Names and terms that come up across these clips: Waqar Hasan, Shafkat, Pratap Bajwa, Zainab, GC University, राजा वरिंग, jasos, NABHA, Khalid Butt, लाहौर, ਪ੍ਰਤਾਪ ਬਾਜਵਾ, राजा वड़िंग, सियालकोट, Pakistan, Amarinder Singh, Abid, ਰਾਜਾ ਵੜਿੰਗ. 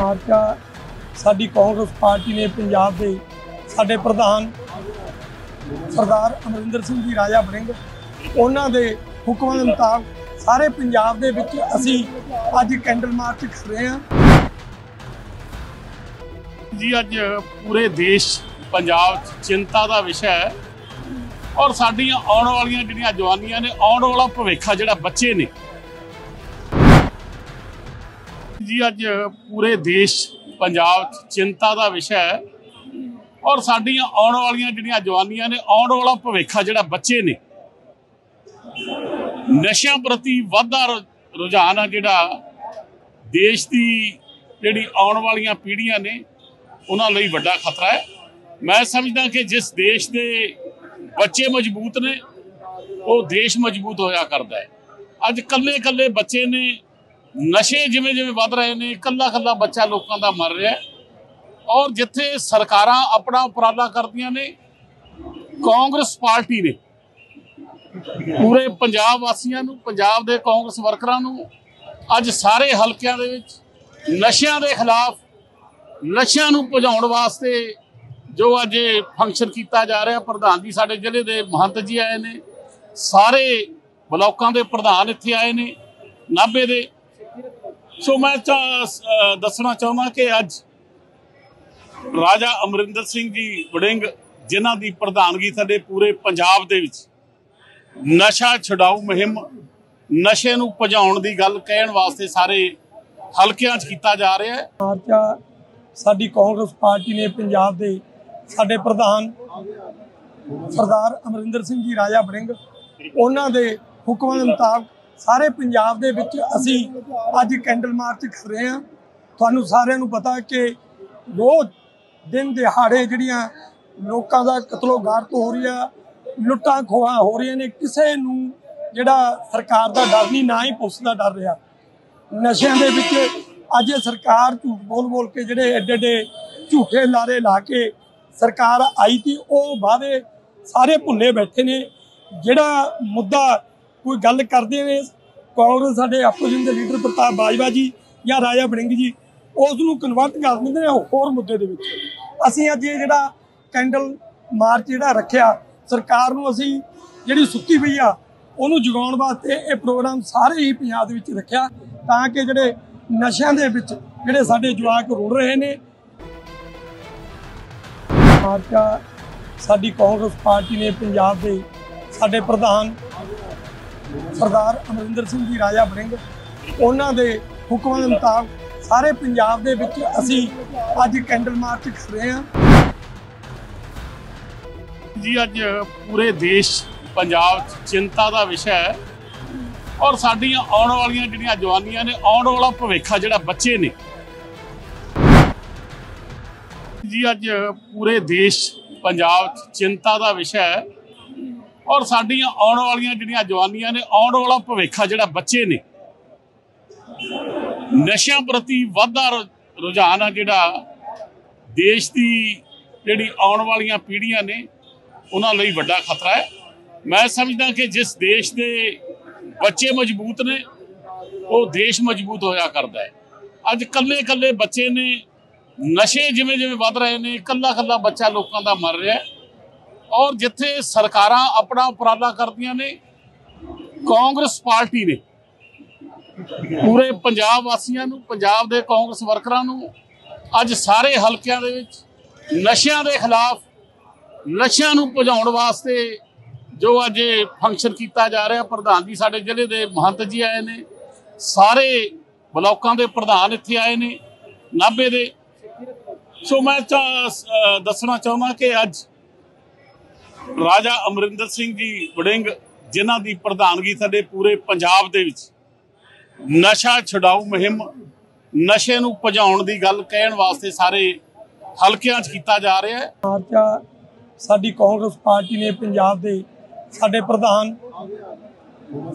मार्चा साडी Congress party ने पंजाब के साडे प्रधान सरदार अमरिंदर सिंह जी राजा वरिंग उन्होंने हुक्म के मुताबिक सारे पंजाब दे विच असी अज कैंडल मार्च कर रहे हैं जी। अज पूरे देश पंजाब चिंता का विषय है और साडियां आउण वालियां जिहड़ियां जवानियां ने आउण वाला भविष्य जिहड़ा बच्चे ने जी। अज पूरे देश पंजाब चिंता का विषय है और साडियां आउण वालियां जिहड़ियां जवानियां ने आउण वाला भविष्य जिहड़ा बच्चे ने नशा प्रति वाधा रुझान है जिहड़ा देश की जिहड़ी आउण वालियां पीढ़ियां ने उन्हां लई वड्डा खतरा है। मैं समझदा कि जिस देश के बच्चे मजबूत ने वो देश मजबूत होया करता है। अज कल्ले कल्ले बच्चे ने नशे जिमें जिमें वध रहे हैं कल्ला कल्ला बच्चा लोगों का मर रहा है और जिथे सरकारां अपना उपराला करदियां ने कांग्रेस पार्टी ने पूरे पंजाब वासियां नूं पंजाब दे कांग्रेस वर्करां नूं अज सारे हलकियां दे विच नशियां दे खिलाफ नशियां नूं भजाउण वास्ते जो अज फंक्शन किया जा रहा। प्रधान जी साडे जिले दे महंत जी आए ने, सारे ब्लॉकों के प्रधान इत्थे आए ने नाभे दे। सो मैं दसना चाहुंदा कि अज राजा अमरिंदर सिंह जी वड़िंग जिन्हां दी प्रधानगी साडे पूरे पंजाब दे विच नशा छुड़ाऊ मुहिम नशे नूं भजाउण दी गल कहण वास्ते सारे हलकियां च कीता जा रहा है। मार्चा साडी कांग्रेस पार्टी ने पंजाब दे साडे प्रधान सरदार अमरिंदर सिंह जी राजा वड़िंग उन्हां दे हुक्मां दे मुताबिक सारे पंजाब दे विच असी अज कैंडल मार्च कर रहे हैं। तुहानू सारिआं नू पता कि रोज़ दिन दिहाड़े जिहड़ियां लोकां दा कतलो गारत हो रही है, लुट्टां खोहां हो रही ने, किसे नू जिहड़ा सरकार दा डर नहीं ना ही पुलिस दा डर रहा। नशियां दे विच अज सरकार झूठ बोल बोल के जिहड़े एडे एडे झूठे लारे ला के सरकार आई थी वह वादे सारे भुल्ले बैठे ने। जिहड़ा मुद्दा कोई गल करते हैं कांग्रेस साडे अपोजिशन के लीडर प्रताप बाजवा जी या राजा वड़िंग जी उसनूं कन्वर्ट कर दिंदे ने होर मुद्दे दे विच। असीं अज ये जिहड़ा कैंडल मार्च जिहड़ा रखिया सरकार नूं असीं जिहड़ी सुत्ती पई आ उहनूं जगाउण वास्ते ये प्रोग्राम सारे ही पंजाब दे विच रखिया तां कि जिहड़े नशियां दे विच जिहड़े साडे जवाक रुड़ रहे ने। मार्चा साडी कांग्रेस पार्टी ने पंजाब दे साडे प्रधान सरदार अमरिंदर सिंह जी राजा वरिंग उन्हां दे हुक्मां दे मुताबिक सारे पंजाब दे विच असी अज कैंडल मार्च कर रहे हैं जी। अज पूरे देश पंजाब चिंता का विषय है और साडियां आउण वालियां जिहड़ियां जवानियां ने आउण वाला भविष्य जिहड़ा बच्चे ने जी। अज पूरे देश पंजाब चिंता का विषय है और साडियां आउण वालियां जिहड़ियां जवानियां ने आउण वाला भविष्य जिहड़ा बच्चे ने नशा प्रति वाधा रुझान है जिहड़ा देश की जिहड़ी आउण वालियां पीढ़ियां ने उन्हां लई वड्डा खतरा है। मैं समझदा कि जिस देश के बच्चे मजबूत ने वो देश मजबूत होया करता है। अज कल्ले कल्ले बच्चे ने नशे जिमें जिमें वध रहे ने कल्ला कल्ला बच्चा लोगों का मर रहा है और जिथे सरकारां अपना उपराला करदियां ने कांग्रेस पार्टी ने पूरे पंजाब वासियां नूं पंजाब दे कांग्रेस वर्करां नूं अज सारे हलकियां दे विच नशियां दे खिलाफ नशियां नूं भजाउण वास्ते जो अज फंक्शन किया जा रहा। प्रधान जी साडे जिले दे महंत जी आए ने, सारे ब्लॉकों के प्रधान इत्थे आए ने नाभे दे। सो मैं दसना चाहुंदा कि अज राजा अमरिंदर सिंह जी वड़िंग जिन्हां दी प्रधानगी साडे पूरे पंजाब दे विच नशा छुड़ाऊ मुहिम नशे नूं भजाउण दी गल कहण वास्ते सारे हलकियां च कीता जा रहा है। मार्चा साडी कांग्रेस पार्टी ने पंजाब दे साडे प्रधान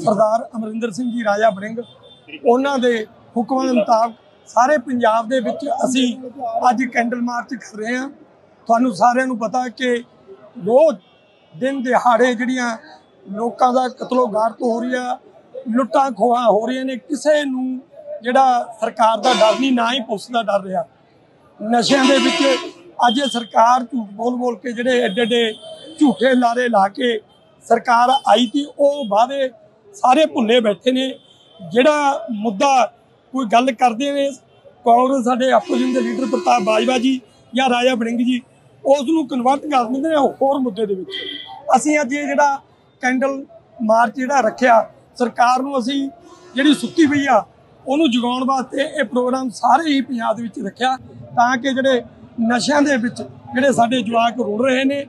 सरदार अमरिंदर सिंह जी राजा वड़िंग उन्हां दे हुक्मां दे मुताबिक सारे पंजाब दे विच असी अज कैंडल मार्च कर रहे हैं। तुहानू सारिआं नूं पता कि रोज़ दिन दिहाड़े जिहड़ियां लोकां दा कतलो गारत हो रही है, लुट्टां खोहां हो रही ने, किसे नूं ਜਿਹੜਾ ਸਰਕਾਰ ਦਾ ਡਰ ਨਹੀਂ, ਨਾ ਹੀ ਪੁਲਿਸ ਦਾ ਡਰ ਰਿਹਾ। ਨਸ਼ਿਆਂ ਦੇ ਵਿੱਚ ਅੱਜ ਸਰਕਾਰ ਝੂਠ ਬੋਲ ਕੇ ਜਿਹੜੇ ਐਡੇ ਐਡੇ ਝੂਠੇ ਲਾਰੇ ਲਾ ਕੇ ਸਰਕਾਰ ਆਈ ਤੀ, ਉਹ ਵਾਅਦੇ ਸਾਰੇ ਭੁੱਲੇ ਬੈਠੇ ਨੇ। ਜਿਹੜਾ ਮੁੱਦਾ ਕੋਈ ਗੱਲ ਕਰਦੇ ਨੇ ਕਾਂਗਰਸ ਸਾਡੇ ਆਪੋਜੀਸ਼ਨ ਦੇ ਲੀਡਰ ਪ੍ਰਤਾਪ ਬਾਜਵਾ ਜੀ ਜਾਂ ਰਾਜਾ ਵੜਿੰਗ ਜੀ, ਉਸ ਨੂੰ ਕਨਵਰਟ ਕਰ ਦਿੰਦੇ ਨੇ ਹੋਰ ਮੁੱਦੇ ਦੇ ਵਿੱਚ। ਅਸੀਂ ਅੱਜ ਇਹ ਜਿਹੜਾ ਕੈਂਡਲ ਮਾਰਚ ਜਿਹੜਾ ਰੱਖਿਆ, ਸਰਕਾਰ ਨੂੰ ਅਸੀਂ ਜਿਹੜੀ ਸੁੱਤੀ ਪਈ ਆ ਉਹਨੂੰ ਜਗਾਉਣ ਵਾਸਤੇ ਇਹ ਪ੍ਰੋਗਰਾਮ ਸਾਰੇ ਹੀ ਪੰਜਾਬ ਦੇ ਵਿੱਚ ਰੱਖਿਆ, ਤਾਂ ਕਿ ਜਿਹੜੇ ਨਸ਼ਿਆਂ ਦੇ ਵਿੱਚ ਜਿਹੜੇ ਸਾਡੇ ਜਵਾਕ ਰੁੜ ਰਹੇ ਨੇ